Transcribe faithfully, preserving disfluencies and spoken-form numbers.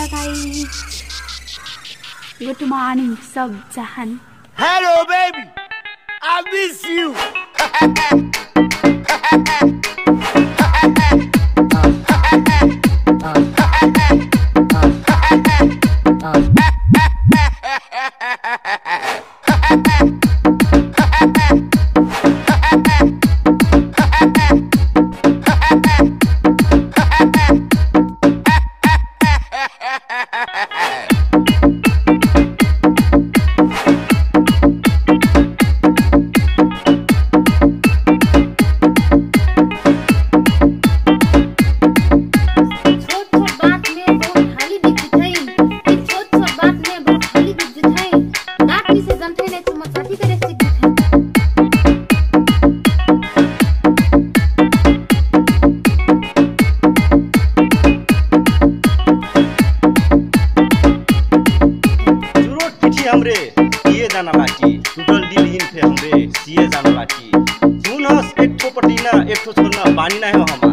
Hello guys, good morning सब जहान। Hello baby, I miss you. हमरे ये जाना बाकी, टूटल दिल हिन पे हमरे सीए जाना बाकी। सुनस एक ठो पटीना एक ठो छोरना पानी ना है हम।